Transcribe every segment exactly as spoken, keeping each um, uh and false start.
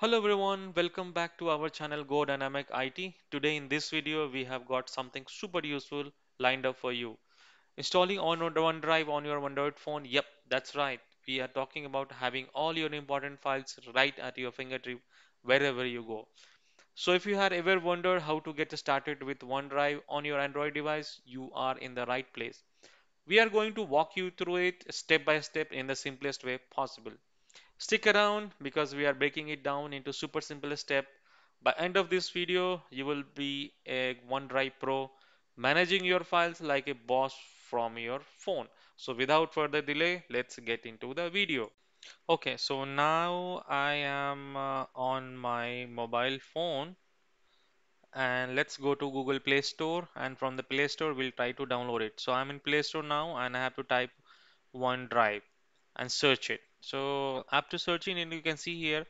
Hello everyone, welcome back to our channel Go Dynamic I T. Today in this video we have got something super useful lined up for you. Installing OneDrive on your Android phone. Yep, that's right. We are talking about having all your important files right at your fingertip wherever you go. So if you had ever wondered how to get started with OneDrive on your Android device, you are in the right place. We are going to walk you through it step by step in the simplest way possible. Stick around because we are breaking it down into super simple step. By end of this video, you will be a OneDrive Pro managing your files like a boss from your phone. So without further delay, let's get into the video. Okay, so now I am uh, on my mobile phone and let's go to Google Play Store, and from the Play Store we'll try to download it. So I'm in Play Store now and I have to type OneDrive and search it. So after searching, and you can see here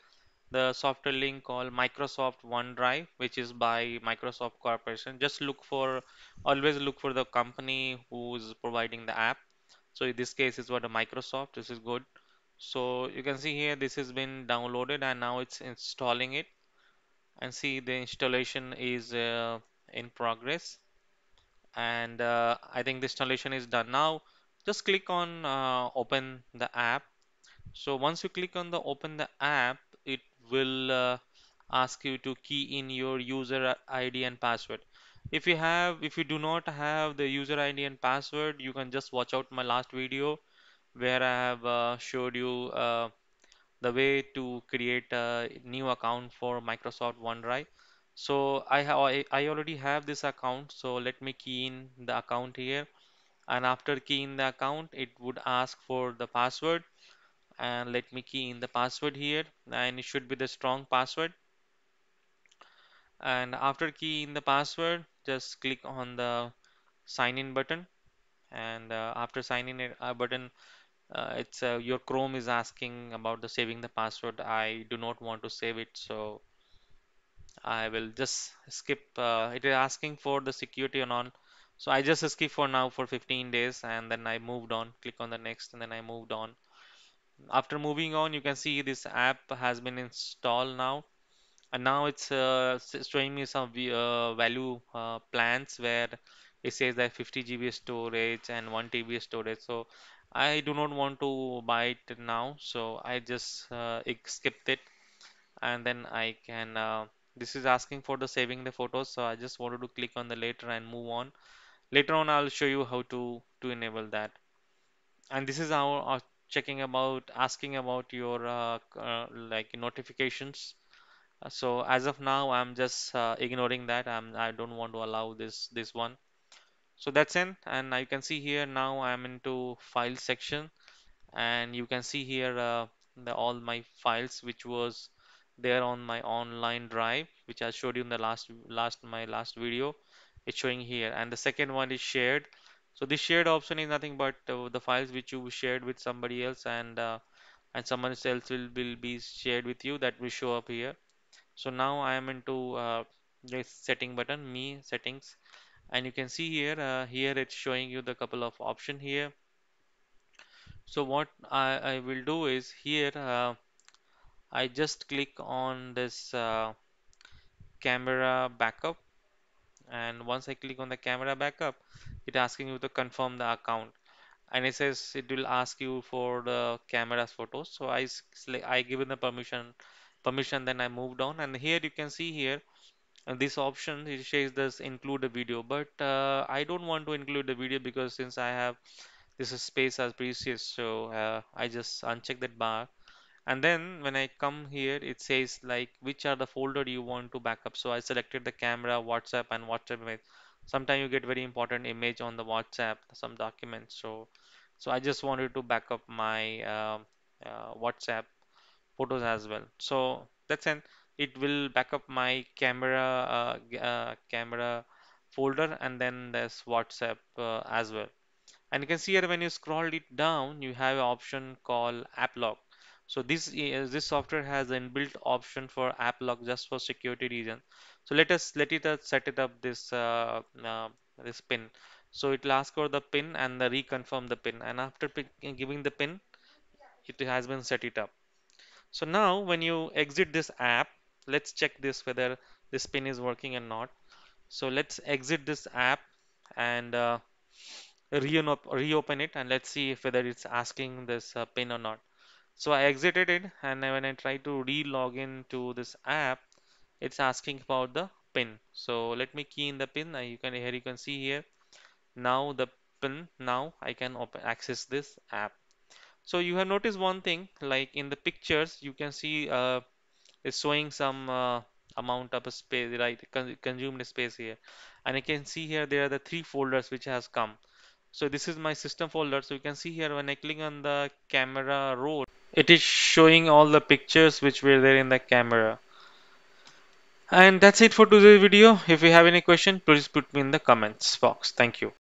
the software link called Microsoft OneDrive, which is by Microsoft Corporation. Just look for, always look for the company who's providing the app. So in this case it's what a Microsoft. This is good. So you can see here this has been downloaded and now it's installing it. And see, the installation is uh, in progress. And uh, I think the installation is done now. Just click on uh, open the app. So once you click on the open the app, it will uh, ask you to key in your user I D and password. If you have, if you do not have the user I D and password, you can just watch out my last video where I have uh, showed you uh, the way to create a new account for Microsoft OneDrive. So I, I, I already have this account. So let me key in the account here. And after keying the account, it would ask for the password. And let me key in the password here, and it should be the strong password. And after keying the password, just click on the sign in button. And uh, after sign in uh, button, uh, it's uh, your Chrome is asking about the saving the password. I do not want to save it, so I will just skip. Uh, it is asking for the security and on, so I just skip for now for fifteen days, and then I moved on. Click on the next, and then I moved on. After moving on, you can see this app has been installed now, and now it's uh, showing me some uh, value uh, plans where it says that fifty gigabyte storage and one terabyte storage. So I do not want to buy it now, so I just uh, skipped it. And then I can uh, this is asking for the saving the photos, so I just wanted to click on the later and move on. Later on I'll show you how to to enable that. And this is our, our checking about asking about your uh, uh, like notifications. So as of now I'm just uh, ignoring that. I'm, I don't want to allow this this one. So that's it, and you can see here now I'm into file section, and you can see here uh, the all my files which was there on my online drive, which I showed you in the last last my last video. It's showing here, and the second one is shared. So this shared option is nothing but uh, the files which you shared with somebody else, and uh, and someone else will, will be shared with you, that will show up here. So now I am into uh, this setting button, me settings, and you can see here uh, here it's showing you the couple of options here. So what I, I will do is here uh, I just click on this uh, camera backup. And once I click on the camera backup, it's asking you to confirm the account, and it says it will ask you for the camera's photos. So I I given the permission, permission. Then I moved on, and here you can see here, and this option it says this include a video, but uh, I don't want to include the video because since I have this is space as precious, so uh, I just uncheck that bar. And then when I come here, it says like which are the folder you want to backup. So I selected the camera, WhatsApp, and WhatsApp image. Sometimes you get very important image on the WhatsApp, some documents. So, so I just wanted to backup my uh, uh, WhatsApp photos as well. So that's it. It will backup my camera uh, uh, camera folder, and then there's WhatsApp uh, as well. And you can see here when you scroll it down, you have an option called App Lock. So this is, this software has an inbuilt option for app lock just for security reasons. So let us let it uh, set it up this uh, uh, this pin. So it will ask for the pin and the reconfirm the pin. And after giving the pin, it has been set it up. So now when you exit this app, let's check this whether this pin is working or not. So let's exit this app and uh, reopen it, and let's see if whether it's asking this uh, pin or not. So I exited it, and when I try to re-log in to this app, it's asking about the pin. So let me key in the pin. Now you can here you can see here now the pin. Now I can open, access this app. So you have noticed one thing, like in the pictures you can see uh, it's showing some uh, amount of space, right? Consumed space here, and I can see here there are the three folders which has come. So this is my system folder. So you can see here when I click on the camera roll, it is showing all the pictures which were there in the camera. And that's it for today's video. If you have any question, please put me in the comments box. Thank you.